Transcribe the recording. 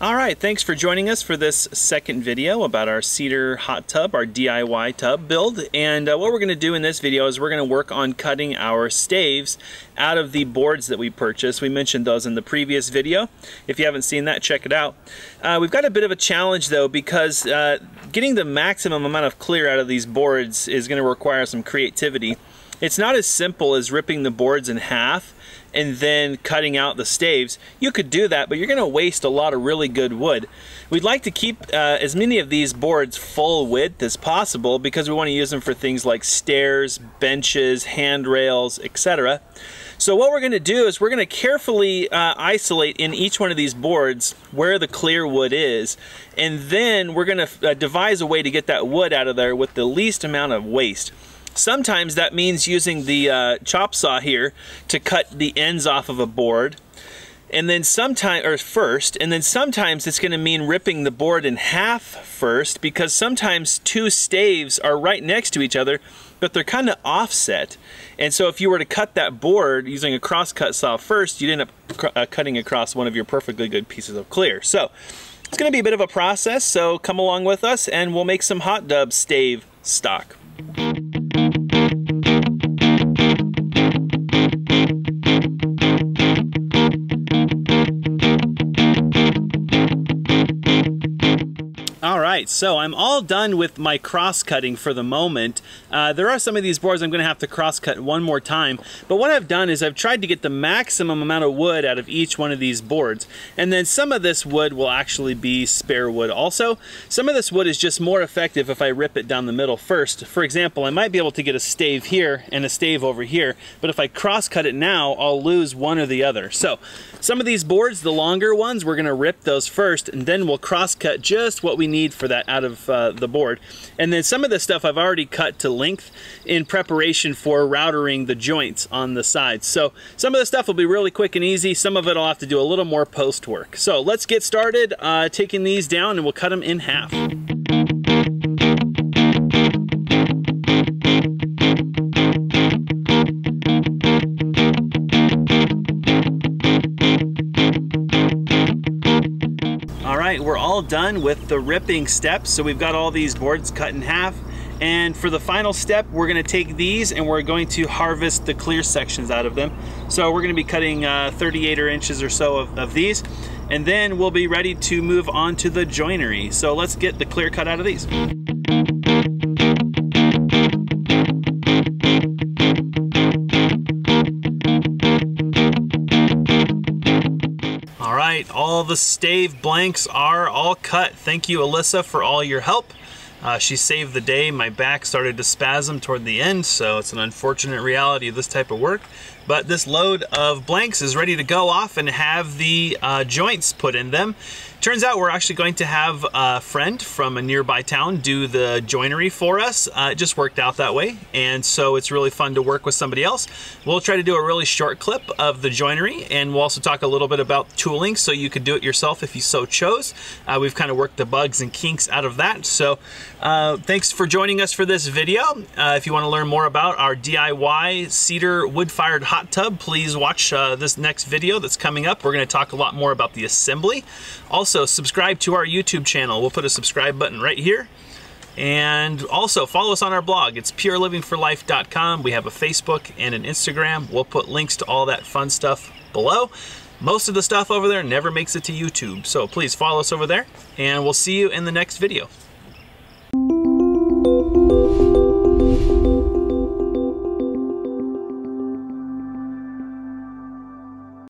All right, thanks for joining us for this second video about our cedar hot tub, our DIY tub build. And what we're gonna do in this video is we're gonna work on cutting our staves out of the boards that we purchased. We mentioned those in the previous video. If you haven't seen that, check it out. We've got a bit of a challenge though, because getting the maximum amount of clear out of these boards is gonna require some creativity. It's not as simple as ripping the boards in half and then cutting out the staves. You could do that, but you're gonna waste a lot of really good wood. We'd like to keep as many of these boards full width as possible because we wanna use them for things like stairs, benches, handrails, etc. So what we're gonna do is we're gonna carefully isolate in each one of these boards where the clear wood is, and then we're gonna devise a way to get that wood out of there with the least amount of waste. Sometimes that means using the chop saw here to cut the ends off of a board, and then sometimes it's going to mean ripping the board in half first, because sometimes two staves are right next to each other but they're kind of offset, and so if you were to cut that board using a crosscut saw first, you'd end up cutting across one of your perfectly good pieces of clear. So it's going to be a bit of a process, so come along with us and we'll make some hot tub stave stock. So I'm all done with my cross cutting for the moment. There are some of these boards I'm going to have to cross cut one more time, but what I've done is I've tried to get the maximum amount of wood out of each one of these boards, and then some of this wood will actually be spare wood also. Some of this wood is just more effective if I rip it down the middle first. For example, I might be able to get a stave here and a stave over here, but if I cross cut it now, I'll lose one or the other. So some of these boards, the longer ones, we're going to rip those first, and then we'll cross cut just what we need for that out of the board. And then some of the stuff I've already cut to length in preparation for routering the joints on the sides. So some of the stuff will be really quick and easy. Some of it I'll have to do a little more post work. So let's get started taking these down, and we'll cut them in half. We're all done with the ripping steps, so we've got all these boards cut in half, and for the final step we're going to take these and we're going to harvest the clear sections out of them. So we're going to be cutting 38 inches or so of these, and then we'll be ready to move on to the joinery. So let's get the clear cut out of these. All the stave blanks are all cut. Thank you, Alyssa, for all your help. She saved the day. My back started to spasm toward the end, so it's an unfortunate reality of this type of work. But this load of blanks is ready to go off and have the joints put in them. Turns out we're actually going to have a friend from a nearby town do the joinery for us. It just worked out that way, and so it's really fun to work with somebody else. We'll try to do a really short clip of the joinery, and we'll also talk a little bit about tooling, so you could do it yourself if you so chose. We've kind of worked the bugs and kinks out of that, so thanks for joining us for this video. If you want to learn more about our DIY cedar wood-fired hot tub, please watch this next video that's coming up. We're going to talk a lot more about the assembly. Also, subscribe to our YouTube channel. We'll put a subscribe button right here. And also, follow us on our blog. It's purelivingforlife.com. We have a Facebook and an Instagram. We'll put links to all that fun stuff below. Most of the stuff over there never makes it to YouTube, so please follow us over there, and we'll see you in the next video.